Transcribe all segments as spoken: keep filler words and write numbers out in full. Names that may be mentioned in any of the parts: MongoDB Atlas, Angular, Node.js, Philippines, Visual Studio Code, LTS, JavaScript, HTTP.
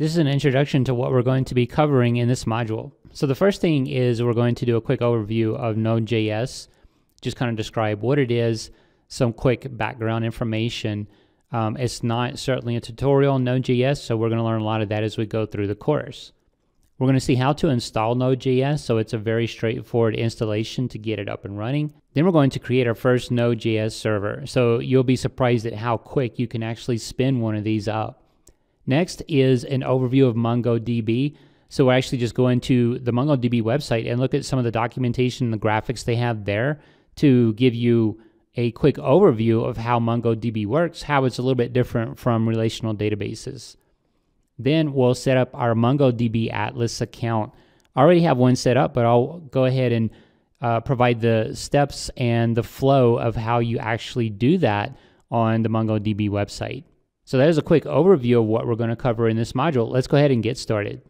This is an introduction to what we're going to be covering in this module. So the first thing is we're going to do a quick overview of Node dot J S, just kind of describe what it is, some quick background information. Um, it's not certainly a tutorial on Node dot J S, so we're going to learn a lot of that as we go through the course. We're going to see how to install Node dot J S, so it's a very straightforward installation to get it up and running. Then we're going to create our first Node dot J S server, so you'll be surprised at how quick you can actually spin one of these up. Next is an overview of MongoDB, so we're actually just going to the MongoDB website and look at some of the documentation and the graphics they have there to give you a quick overview of how MongoDB works, how it's a little bit different from relational databases. Then we'll set up our MongoDB Atlas account. I already have one set up, but I'll go ahead and uh, provide the steps and the flow of how you actually do that on the MongoDB website. So that is a quick overview of what we're going to cover in this module. Let's go ahead and get started.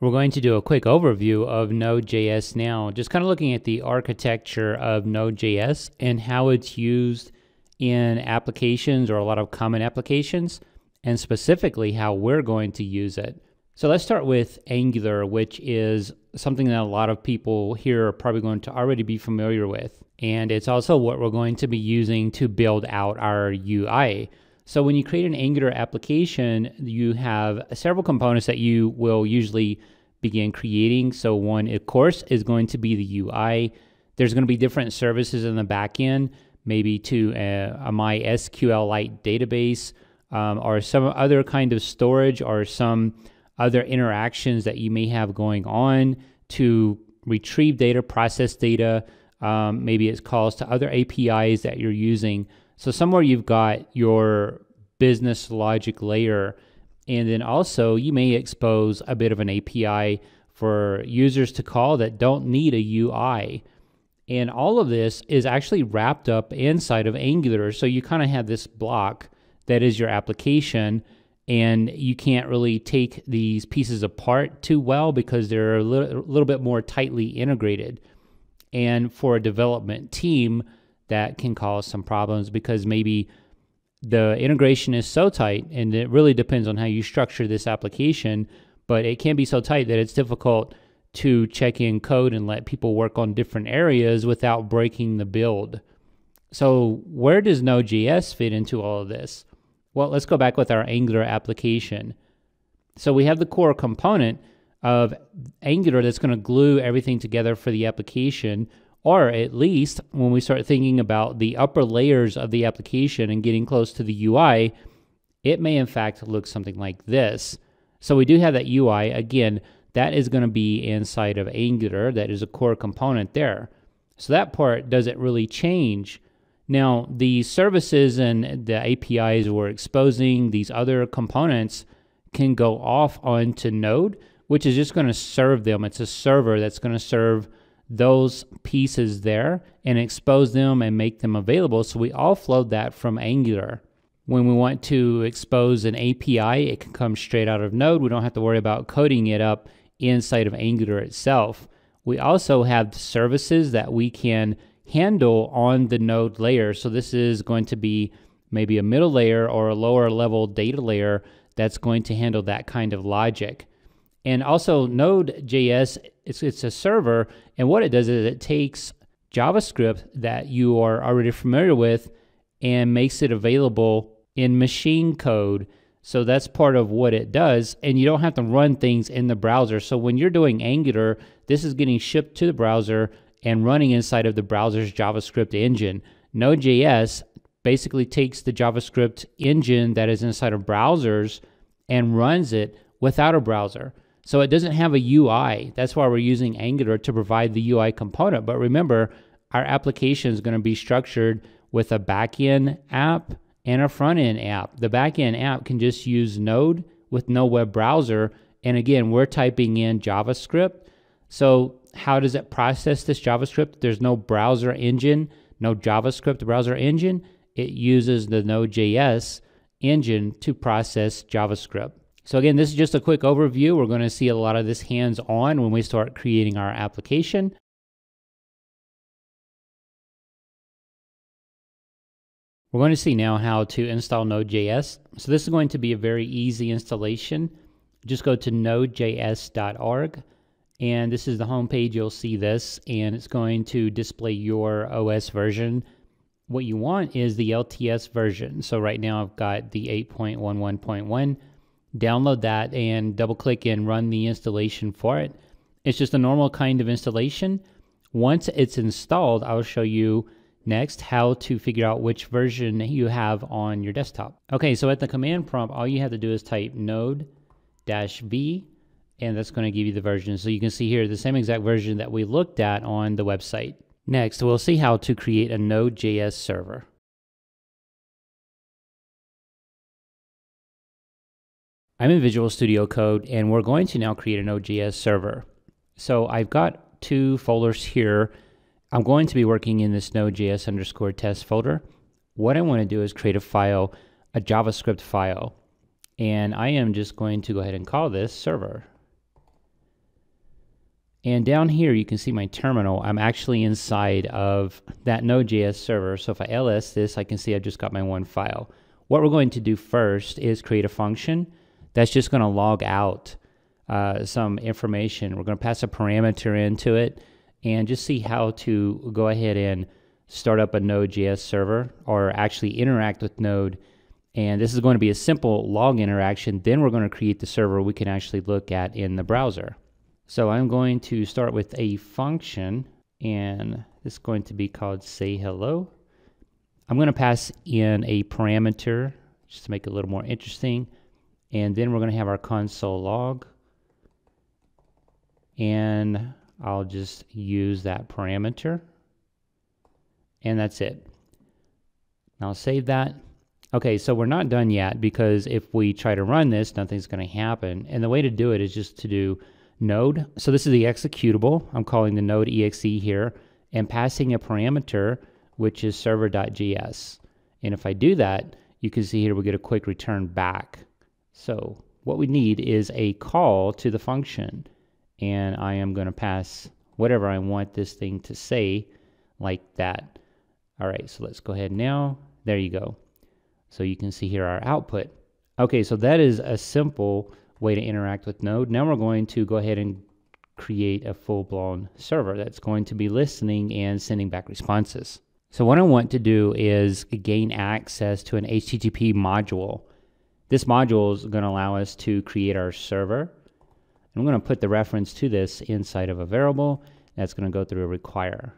We're going to do a quick overview of Node dot J S now, just kind of looking at the architecture of Node dot J S and how it's used in applications, or a lot of common applications, and specifically how we're going to use it. So let's start with Angular, which is something that a lot of people here are probably going to already be familiar with. And it's also what we're going to be using to build out our U I. So when you create an Angular application, you have several components that you will usually begin creating. So one, of course, is going to be the U I. There's going to be different services in the back end, maybe to a, a MySQL-like database, um, or some other kind of storage, or some other interactions that you may have going on to retrieve data, process data. Um, maybe it's calls to other A P Is that you're using. So somewhere you've got your business logic layer, and then also you may expose a bit of an A P I for users to call that don't need a U I. And all of this is actually wrapped up inside of Angular. So you kind of have this block that is your application, and you can't really take these pieces apart too well because they're a little, a little bit more tightly integrated. And for a development team, that can cause some problems because maybe the integration is so tight, and it really depends on how you structure this application, but it can be so tight that it's difficult to check in code and let people work on different areas without breaking the build. So where does Node dot J S fit into all of this? Well, let's go back with our Angular application. So we have the core component of Angular that's going to glue everything together for the application, or at least when we start thinking about the upper layers of the application and getting close to the U I, it may in fact look something like this. So we do have that U I. Again, that is going to be inside of Angular. That is a core component there. So that part doesn't really change. Now, the services and the A P Is we're exposing, these other components, can go off onto Node, which is just going to serve them. It's a server that's going to serve those pieces there and expose them and make them available. So we offload that from Angular. When we want to expose an A P I, it can come straight out of Node. We don't have to worry about coding it up inside of Angular itself. We also have services that we can handle on the Node layer. So this is going to be maybe a middle layer or a lower level data layer that's going to handle that kind of logic. And also Node dot J S, it's, it's a server, and what it does is it takes JavaScript that you are already familiar with and makes it available in machine code. So that's part of what it does, and you don't have to run things in the browser. So when you're doing Angular, this is getting shipped to the browser and running inside of the browser's JavaScript engine. Node dot J S basically takes the JavaScript engine that is inside of browsers and runs it without a browser. So it doesn't have a U I. That's why we're using Angular to provide the U I component. But remember, our application is going to be structured with a back-end app and a front-end app. The back-end app can just use Node with no web browser. And again, we're typing in JavaScript. So how does it process this JavaScript? There's no browser engine, no JavaScript browser engine. It uses the Node dot J S engine to process JavaScript. So again, this is just a quick overview. We're going to see a lot of this hands-on when we start creating our application. We're going to see now how to install Node.js. So this is going to be a very easy installation. Just go to node J S dot org, and this is the home page. You'll see this, and it's going to display your O S version. What you want is the L T S version. So right now I've got the eight point one one point one. Download that and double click and run the installation for it. It's just a normal kind of installation. Once it's installed, I'll show you next how to figure out which version you have on your desktop. Okay, so at the command prompt, all you have to do is type node dash v, and that's going to give you the version. So you can see here the same exact version that we looked at on the website. Next, we'll see how to create a Node.js server. I'm in Visual Studio Code, and we're going to now create a Node.js server. So I've got two folders here. I'm going to be working in this Node.js underscore test folder. What I want to do is create a file, a JavaScript file, and I am just going to go ahead and call this server. And down here, you can see my terminal. I'm actually inside of that Node.js server. So if I L S this, I can see I've just got my one file. What we're going to do first is create a function that's just going to log out uh, some information. We're going to pass a parameter into it, and just see how to go ahead and start up a Node.js server, or actually interact with Node. And this is going to be a simple log interaction. Then we're going to create the server we can actually look at in the browser. So I'm going to start with a function, and it's going to be called say hello. I'm going to pass in a parameter just to make it a little more interesting. And then we're going to have our console log, and I'll just use that parameter, and that's it. And I'll save that. Okay, so we're not done yet, because if we try to run this, nothing's going to happen. And the way to do it is just to do node. So this is the executable. I'm calling the node exe here and passing a parameter, which is server.js. And if I do that, you can see here we get a quick return back. So what we need is a call to the function. And I am going to pass whatever I want this thing to say, like that. All right, so let's go ahead now. There you go. So you can see here our output. Okay, so that is a simple way to interact with Node. Now we're going to go ahead and create a full-blown server that's going to be listening and sending back responses. So what I want to do is gain access to an H T T P module. This module is going to allow us to create our server. I'm going to put the reference to this inside of a variable that's going to go through a require.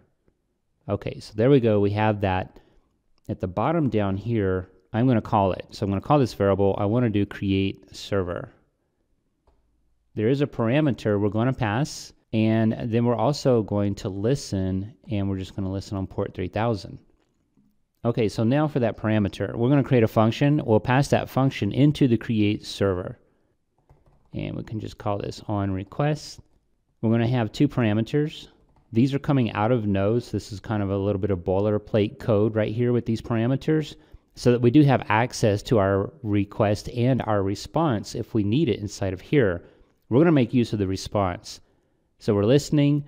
Okay, so there we go. We have that. At the bottom down here, I'm going to call it. So I'm going to call this variable. I want to do create server. There is a parameter we're going to pass, and then we're also going to listen, and we're just going to listen on port three thousand. Okay, so now for that parameter, we're going to create a function. We'll pass that function into the create server. And we can just call this on request. We're going to have two parameters. These are coming out of Node. This is kind of a little bit of boilerplate code right here with these parameters, so that we do have access to our request and our response if we need it inside of here. We're going to make use of the response. So we're listening.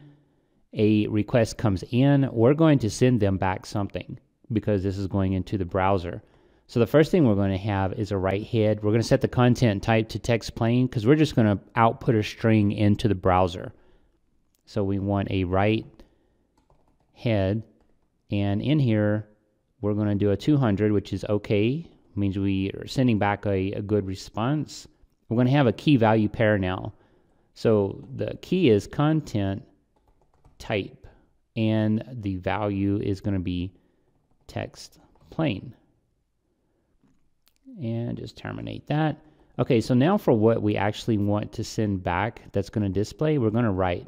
A request comes in. We're going to send them back something, because this is going into the browser. So the first thing we're going to have is a write head. We're going to set the content type to text plain, because we're just going to output a string into the browser. So we want a write head. And in here, we're going to do a two hundred, which is OK. It means we are sending back a, a good response. We're going to have a key value pair now. So the key is content type, and the value is going to be text plain. And just terminate that. Okay, so now for what we actually want to send back that's going to display, we're going to write.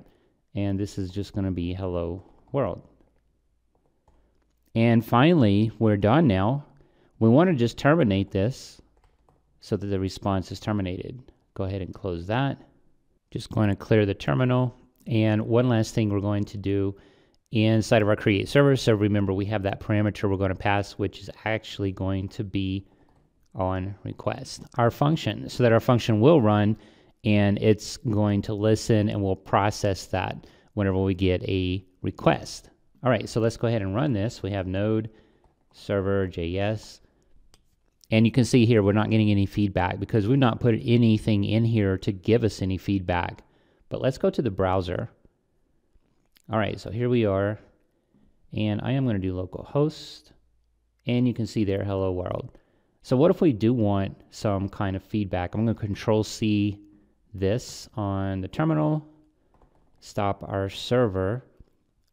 And this is just going to be hello world. And finally, we're done now. We want to just terminate this so that the response is terminated. Go ahead and close that. Just going to clear the terminal. And one last thing we're going to do inside of our create server. So remember, we have that parameter we're going to pass, which is actually going to be on request, our function, so that our function will run, and it's going to listen, and we'll process that whenever we get a request. All right, so let's go ahead and run this. We have node server.js. And you can see here, we're not getting any feedback because we've not put anything in here to give us any feedback. But let's go to the browser. All right, so here we are. And I am going to do localhost. And you can see there, hello world. So what if we do want some kind of feedback? I'm going to control C this on the terminal, stop our server.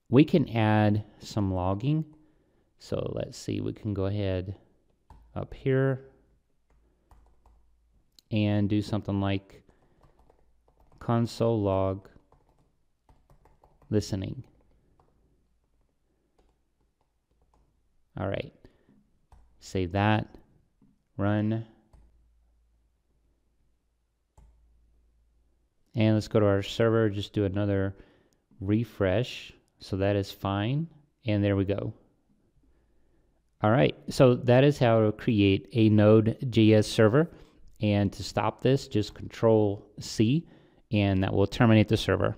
We can add some logging. So let's see, we can go ahead up here and do something like console log listening. All right, save that, run. And let's go to our server, just do another refresh. So that is fine. And there we go. All right, so that is how to create a Node.js server. And to stop this, just control C, and that will terminate the server.